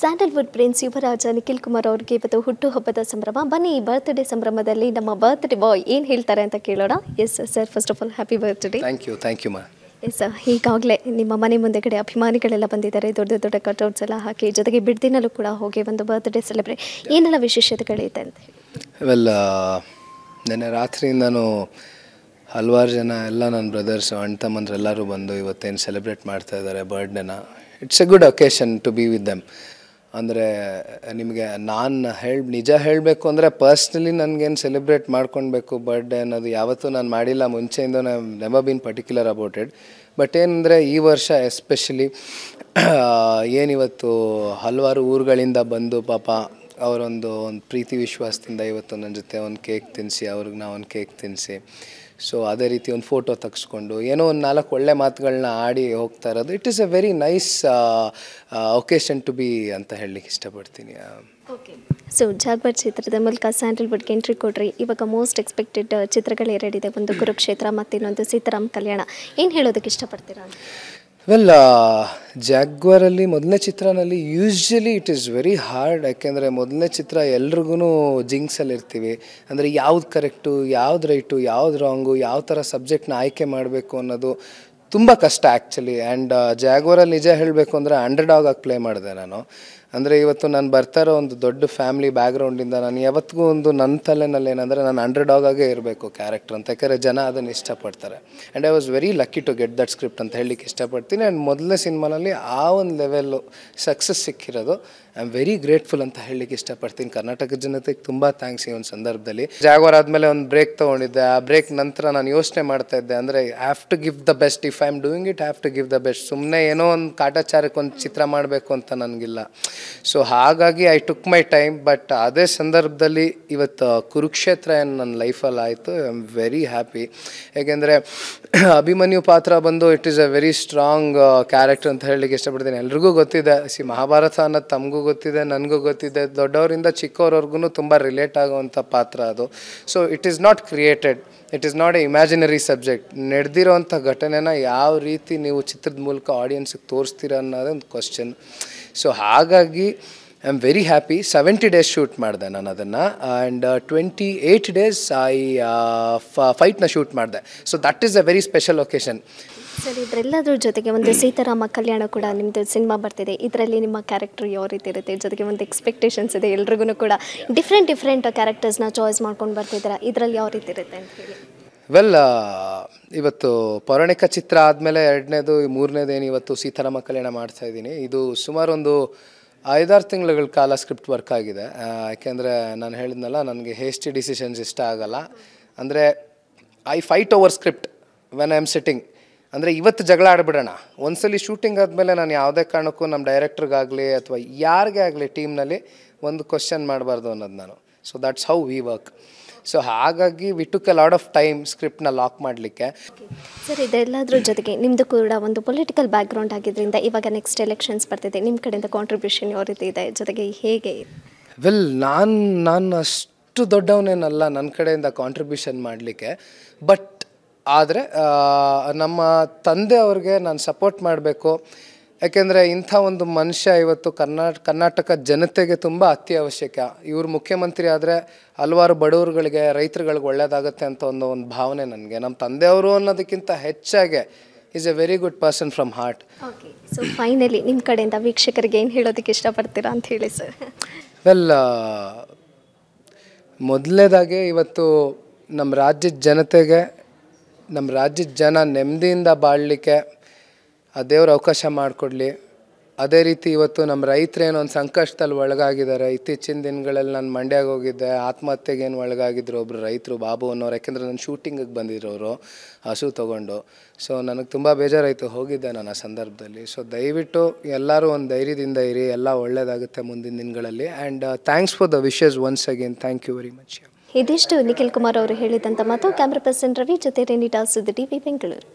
Sandalwood prince ಯುವರಾಜ ನಿಖಿಲ್ ಕುಮಾರ್ ಅವ್ರಿಗೆ ಇವತ್ತು ಹುಟ್ಟುಹಬ್ಬದ ಸಂಭ್ರಮ. ಬನ್ನಿ ಈ ಬರ್ತ್ಡೇ ಸಂಭ್ರಮದಲ್ಲಿ ನಮ್ಮ ಬರ್ತ್ಡೇ ಬಾಯ್ ಏನು ಹೇಳ್ತಾರೆ ಅಂತ ಕೇಳೋಣ. Yes sir, first of all happy birthday. Thank you. Thank you ಮಾ. ಎಸ್ ಸರ್, ಈಗಾಗಲೇ ನಿಮ್ಮ ಮನೆ ಮುಂದೆಗಡೆ ಅಭಿಮಾನಿಗಳೆಲ್ಲ ಬಂದಿದ್ದಾರೆ, ದೊಡ್ಡ ದೊಡ್ಡ ಕಟೌಟ್ಸ್ ಎಲ್ಲ ಹಾಕಿ, ಜೊತೆಗೆ ಬಿಡ್ದಿನಲ್ಲೂ ಕೂಡ ಹೋಗಿ ಒಂದು ಬರ್ತ್ಡೇ ಸೆಲೆಬ್ರೇಟ್, ಏನೆಲ್ಲ ವಿಶೇಷತೆಗಳಿದೆ ಅಂತ? ವೆಲ್, ನೆನ್ನೆ ರಾತ್ರಿ ನಾನು ಹಲವಾರು ಜನ ಎಲ್ಲ ನನ್ನ ಬ್ರದರ್ಸು ಅಣ್ಣ ತಮ್ಮಂದ್ರೆಲ್ಲರೂ ಬಂದು ಇವತ್ತೇನು ಸೆಲೆಬ್ರೇಟ್ ಮಾಡ್ತಾ ಇದ್ದಾರೆ ಬರ್ತ್ಡೇನ. It's a good occasion to be with them. ಅಂದರೆ ನಿಮಗೆ ನಾನು ನಿಜ ಹೇಳಬೇಕು ಅಂದರೆ ಪರ್ಸ್ನಲಿ ನನಗೇನು ಸೆಲೆಬ್ರೇಟ್ ಮಾಡ್ಕೊಳ್ಬೇಕು ಬರ್ಡೇ ಅನ್ನೋದು ಯಾವತ್ತೂ ನಾನು ಮಾಡಿಲ್ಲ ಮುಂಚೆಯಿಂದ. ನಾನು never been particular about it. But ಏನಂದರೆ ಈ ವರ್ಷ ಎಸ್ಪೆಷಲಿ ಏನಿವತ್ತು ಹಲವಾರು ಊರುಗಳಿಂದ ಬಂದು ಪಾಪ ಅವರೊಂದು ಒಂದು ಪ್ರೀತಿ ವಿಶ್ವಾಸದಿಂದ ಇವತ್ತು ನನ್ನ ಜೊತೆ ಒಂದು ಕೇಕ್ ತಿನ್ನಿಸಿ, ಅವ್ರಿಗೆ ನಾವು ಒಂದು ಕೇಕ್ ತಿನ್ನಿಸಿ, ಸೊ ಅದೇ ರೀತಿ ಒಂದು ಫೋಟೋ ತೆಗೆಸ್ಕೊಂಡು ಏನೋ ಒಂದು ನಾಲ್ಕು ಒಳ್ಳೆ ಮಾತುಗಳನ್ನ ಆಡಿ ಹೋಗ್ತಾ ಇರೋದು. It is a very nice occasion to be ಅಂತ ಹೇಳಲಿಕ್ಕೆ ಇಷ್ಟಪಡ್ತೀನಿ. ಓಕೆ, ಸೊ ಜಾರ್ಬಾರ್ ಚಿತ್ರದ ಮೂಲಕ ಸ್ಯಾಂಡಲ್ವುಡ್ಗೆ ಎಂಟ್ರಿ ಕೊಡ್ರಿ. ಇವಾಗ ಮೋಸ್ಟ್ ಎಕ್ಸ್ಪೆಕ್ಟೆಡ್ ಚಿತ್ರಗಳು ಎರಡಿದೆ, ಒಂದು ಕುರುಕ್ಷೇತ್ರ ಮತ್ತು ಇನ್ನೊಂದು ಸೀತಾರಾಮ್ ಕಲ್ಯಾಣ. ಏನು ಹೇಳೋದಕ್ಕೆ ಇಷ್ಟಪಡ್ತೀರಾ? ವೆಲ್, ಜಾಗ್ವರಲ್ಲಿ ಮೊದಲನೇ ಚಿತ್ರನಲ್ಲಿ usually it is very hard. ಯಾಕೆಂದರೆ ಮೊದಲನೇ ಚಿತ್ರ ಎಲ್ರಿಗೂ ಜಿಂಕ್ಸಲ್ಲಿರ್ತೀವಿ. ಅಂದರೆ ಯಾವ್ದು ಕರೆಕ್ಟು, ಯಾವ್ದು ರೈಟು, ಯಾವ್ದು ರಾಂಗು, ಯಾವ ಥರ ಸಬ್ಜೆಕ್ಟ್ನ ಆಯ್ಕೆ ಮಾಡಬೇಕು ಅನ್ನೋದು ತುಂಬ ಕಷ್ಟ ಆ್ಯಕ್ಚುಲಿ. ಆ್ಯಂಡ್ ಜಾಗ್ವರಲ್ಲಿ ನಿಜ ಹೇಳಬೇಕು ಅಂದರೆ ಅಂಡರ್ ಡಾಗ್ ಆಗಿ ಪ್ಲೇ ಮಾಡಿದೆ ನಾನು. ಅಂದರೆ ಇವತ್ತು ನಾನು ಬರ್ತಾರೋ ಒಂದು ದೊಡ್ಡ ಫ್ಯಾಮ್ಲಿ ಬ್ಯಾಕ್ಗ್ರೌಂಡಿಂದ ನಾನು ಯಾವತ್ತಿಗೂ ಒಂದು ನನ್ನ ತಲೆನಲ್ಲಿ ಏನಂದರೆ ನಾನು ಅಂಡರ್ ಡಾಗ್ ಆಗೇ ಇರಬೇಕು ಕ್ಯಾರೆಕ್ಟರ್ ಅಂತ. ಯಾಕೆಂದರೆ ಜನ ಅದನ್ನು ಇಷ್ಟಪಡ್ತಾರೆ. And I was very lucky to get that script ಅಂತ ಹೇಳಲಿಕ್ಕೆ ಇಷ್ಟಪಡ್ತೀನಿ. ಆ್ಯಂಡ್ ಮೊದಲನೇ ಸಿನಿಮಾನಲ್ಲಿ ಆ ಒಂದು ಲೆವೆಲ್ಲು ಸಕ್ಸಸ್ ಸಿಕ್ಕಿರೋದು ಐ ಆಮ್ ವೆರಿ ಗ್ರೇಟ್ಫುಲ್ ಅಂತ ಹೇಳಲಿಕ್ಕೆ ಇಷ್ಟಪಡ್ತೀನಿ. ಕರ್ನಾಟಕ ಜನತೆಗೆ ತುಂಬ ಥ್ಯಾಂಕ್ಸ್ ಈ ಒಂದು ಸಂದರ್ಭದಲ್ಲಿ. ಜಾಗ್ವಾರ್ ಆದಮೇಲೆ ಒಂದು ಬ್ರೇಕ್ ತೊಗೊಂಡಿದ್ದೆ. ಆ ಬ್ರೇಕ್ ನಂತರ ನಾನು ಯೋಚನೆ ಮಾಡ್ತಾ ಇದ್ದೆ ಅಂದರೆ have to give the best. If I am doing it have to give the best. ಸುಮ್ಮನೆ ಏನೋ ಒಂದು ಕಾಟಾಚಾರಕ್ಕೆ ಒಂದು ಚಿತ್ರ ಮಾಡಬೇಕು ಅಂತ ನನಗಿಲ್ಲ. ಸೊ ಹಾಗಾಗಿ I took my time. But ಅದೇ ಸಂದರ್ಭದಲ್ಲಿ ಇವತ್ತು ಕುರುಕ್ಷೇತ್ರ ಏನು ನನ್ನ ಲೈಫಲ್ಲಿ ಆಯಿತು. I am very happy. ಏಕೆಂದರೆ ಅಭಿಮನ್ಯು ಪಾತ್ರ ಬಂದು it is a very strong character ಅಂತ ಹೇಳಲಿಕ್ಕೆ ಇಷ್ಟಪಡ್ತೀನಿ. ಎಲ್ರಿಗೂ ಗೊತ್ತಿದೆ, ಸಿ ಮಹಾಭಾರತ ಅನ್ನೋದು ತಮಗೂ ಗೊತ್ತಿದೆ, ನನಗೂ ಗೊತ್ತಿದೆ, ದೊಡ್ಡವರಿಂದ ಚಿಕ್ಕವ್ರವ್ರಿಗೂ ತುಂಬ ರಿಲೇಟ್ ಆಗೋವಂಥ ಪಾತ್ರ ಅದು. So it is not created, it is not a imaginary subject. ನಡೆದಿರೋವಂಥ ಘಟನೆನ ಯಾವ ರೀತಿ ನೀವು ಚಿತ್ರದ ಮೂಲಕ ಆಡಿಯನ್ಸಿಗೆ ತೋರಿಸ್ತೀರ ಅನ್ನೋದೇ ಒಂದು ಕ್ವಶನ್. ಸೊ ಹಾಗಾಗಿ I am very happy. 70 days shoot ಮಾಡಿದೆ ನಾನು ಅದನ್ನು. ಆ್ಯಂಡ್ 28 days ಐ ಫೈಟ್ನ ಶೂಟ್ ಮಾಡಿದೆ. So that is a very special occasion. Sir, ಇದರೆಲ್ಲದ್ರ ಜೊತೆಗೆ ಒಂದು ಸೀತಾರಾಮ ಕಲ್ಯಾಣ ಕೂಡ ನಿಮ್ಮದು ಸಿನಿಮಾ ಬರ್ತಿದೆ. ಇದರಲ್ಲಿ ನಿಮ್ಮ ಕ್ಯಾರೆಕ್ಟರ್ ಯಾವ ರೀತಿ ಇರುತ್ತೆ? ಜೊತೆಗೆ ಒಂದು ಎಕ್ಸ್ಪೆಕ್ಟೇಷನ್ಸ್ ಇದೆ ಎಲ್ರಿಗೂ ಕೂಡ. ಡಿಫ್ರೆಂಟ್ ಕ್ಯಾರೆಕ್ಟರ್ಸ್ನ ಚಾಯ್ಸ್ ಮಾಡ್ಕೊಂಡು ಬರ್ತಿದ್ದೀರಾ, ಇದರಲ್ಲಿ ಯಾವ ರೀತಿ ಇರುತ್ತೆ ಅಂತ ಹೇಳಿ? ವೆಲ್, ಇವತ್ತು ಪೌರಾಣಿಕ ಚಿತ್ರ ಆದಮೇಲೆ ಎರಡನೇದು ಮೂರನೇದೇನು ಇವತ್ತು ಸೀತಾರಾಮ ಕಲ್ಯಾಣ ಮಾಡ್ತಾಯಿದ್ದೀನಿ. ಇದು ಸುಮಾರೊಂದು 5-6 ತಿಂಗಳುಗಳ ಕಾಲ ಸ್ಕ್ರಿಪ್ಟ್ ವರ್ಕ್ ಆಗಿದೆ. ಯಾಕೆಂದರೆ ನಾನು ಹೇಳಿದ್ನಲ್ಲ, ನನಗೆ ಹೇಸ್ಟಿ ಡಿಸಿಷನ್ಸ್ ಇಷ್ಟ ಆಗಲ್ಲ. ಅಂದರೆ I fight over script when I am sitting. ಅಂದರೆ ಇವತ್ತು ಜಗಳ ಆಡ್ಬಿಡೋಣ, ಒಂದ್ಸಲಿ ಶೂಟಿಂಗ್ ಆದಮೇಲೆ ನಾನು ಯಾವುದೇ ಕಾರಣಕ್ಕೂ ನಮ್ಮ ಡೈರೆಕ್ಟ್ರಿಗಾಗಲಿ ಅಥವಾ ಯಾರಿಗೇ ಆಗಲಿ ಟೀಮ್ನಲ್ಲಿ ಒಂದು ಕ್ವಶನ್ ಮಾಡಬಾರ್ದು ಅನ್ನೋದು ನಾನು. So that's how we work. So ಹಾಗಾಗಿ we took a lot of time ಸ್ಕ್ರಿಪ್ಟ್ನ ಲಾಕ್ ಮಾಡಲಿಕ್ಕೆ. ಸರ್, ಇದೆಲ್ಲದ್ರ ಜೊತೆಗೆ ನಿಮ್ಮದು ಕೂಡ ಒಂದು ಪೊಲಿಟಿಕಲ್ ಬ್ಯಾಕ್ಗ್ರೌಂಡ್ ಆಗಿದ್ದರಿಂದ ಇವಾಗ ನೆಕ್ಸ್ಟ್ ಎಲೆಕ್ಷನ್ಸ್ ಬರ್ತಿದೆ, ನಿಮ್ಮ ಕಡೆಯಿಂದ ಕಾಂಟ್ರಿಬ್ಯೂಷನ್ ಯಾವ ರೀತಿ ಇದೆ, ಜೊತೆಗೆ ಹೇಗೆ? ವೆಲ್, ನಾನು ಅಷ್ಟು ದೊಡ್ಡವನೇನಲ್ಲ ನನ್ನ ಕಡೆಯಿಂದ ಕಾಂಟ್ರಿಬ್ಯೂಷನ್ ಮಾಡಲಿಕ್ಕೆ. ಬಟ್ ಆದರೆ ನಮ್ಮ ತಂದೆಯವ್ರಿಗೆ ನಾನು ಸಪೋರ್ಟ್ ಮಾಡಬೇಕು. ಯಾಕೆಂದರೆ ಇಂಥ ಒಂದು ಮನುಷ್ಯ ಇವತ್ತು ಕರ್ನಾಟಕ ಜನತೆಗೆ ತುಂಬ ಅತ್ಯವಶ್ಯಕ. ಇವರು ಮುಖ್ಯಮಂತ್ರಿ ಆದರೆ ಹಲವಾರು ಬಡವರುಗಳಿಗೆ, ರೈತರುಗಳಿಗೆ ಒಳ್ಳೆಯದಾಗುತ್ತೆ ಅಂತ ಒಂದು ಭಾವನೆ ನನಗೆ. ನಮ್ಮ ತಂದೆಯವರು ಅನ್ನೋದಕ್ಕಿಂತ ಹೆಚ್ಚಾಗೆ is a very good person from heart. Okay, so finally ನಿಮ್ಮ ಕಡೆಯಿಂದ ವೀಕ್ಷಕರಿಗೆ ಏನು ಹೇಳೋದಕ್ಕೆ ಇಷ್ಟಪಡ್ತೀರಾ ಅಂತ ಹೇಳಿ ಸರ್? ವೆಲ್, ಮೊದಲನೇದಾಗೆ ಇವತ್ತು ನಮ್ಮ ರಾಜ್ಯದ ಜನತೆಗೆ, ನಮ್ಮ ರಾಜ್ಯದ ಜನ ನೆಮ್ಮದಿಯಿಂದ ಬಾಳಲಿಕ್ಕೆ ಆ ದೇವ್ರ ಅವಕಾಶ ಮಾಡಿಕೊಡ್ಲಿ. ಅದೇ ರೀತಿ ಇವತ್ತು ನಮ್ಮ ರೈತರೇನೋ ಒಂದು ಸಂಕಷ್ಟದಲ್ಲಿ ಒಳಗಾಗಿದ್ದಾರೆ. ಇತ್ತೀಚಿನ ದಿನಗಳಲ್ಲಿ ನಾನು ಮಂಡ್ಯಾಗ ಹೋಗಿದ್ದೆ, ಆತ್ಮಹತ್ಯೆಗೇನು ಒಳಗಾಗಿದ್ರು ಒಬ್ಬರು ರೈತರು, ಬಾಬು ಅನ್ನೋರು. ಯಾಕೆಂದರೆ ನಾನು ಶೂಟಿಂಗಿಗೆ ಬಂದಿದ್ರು ಅವರು ಹಸು ತೊಗೊಂಡು. ಸೊ ನನಗೆ ತುಂಬ ಬೇಜಾರಾಯಿತು, ಹೋಗಿದ್ದೆ ನಾನು ಆ ಸಂದರ್ಭದಲ್ಲಿ. ಸೊ ದಯವಿಟ್ಟು ಎಲ್ಲರೂ ಒಂದು ಧೈರ್ಯದಿಂದ ಇರಿ, ಎಲ್ಲ ಒಳ್ಳೆಯದಾಗುತ್ತೆ ಮುಂದಿನ ದಿನಗಳಲ್ಲಿ. And thanks for the wishes once again. Thank you very much. ಇದಿಷ್ಟು ನಿಖಿಲ್ ಕುಮಾರ್ ಅವರು ಹೇಳಿದಂಥ ಮಾತು. ಕ್ಯಾಮ್ರಾ ಪರ್ಸನ್ ರವಿ ಜೊತೆ ರೆನಿಟಾ ಸುದ್ದಿ ಟಿವಿ ಬೆಂಗಳೂರು.